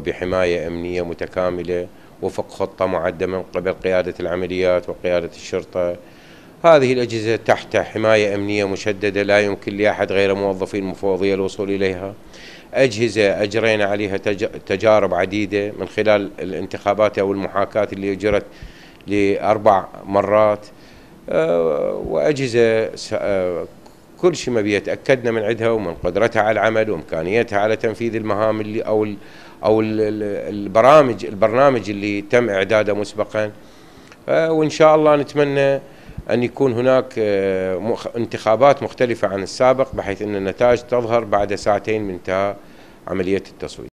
بحماية أمنية متكاملة وفق خطة معدة من قبل قيادة العمليات وقيادة الشرطة. هذه الأجهزة تحت حماية أمنية مشددة لا يمكن لأحد غير موظفي المفوضية الوصول إليها. أجهزة أجرينا عليها تجارب عديدة من خلال الانتخابات أو المحاكاة اللي أجرت ل4 مرات، وأجهزة كل شيء ما بيتأكدنا من عندها ومن قدرتها على العمل وإمكانيتها على تنفيذ المهام اللي أو البرنامج اللي تم إعداده مسبقا. وإن شاء الله نتمنى أن يكون هناك انتخابات مختلفة عن السابق، بحيث أن النتائج تظهر بعد ساعتين من انتهاء عملية التصويت.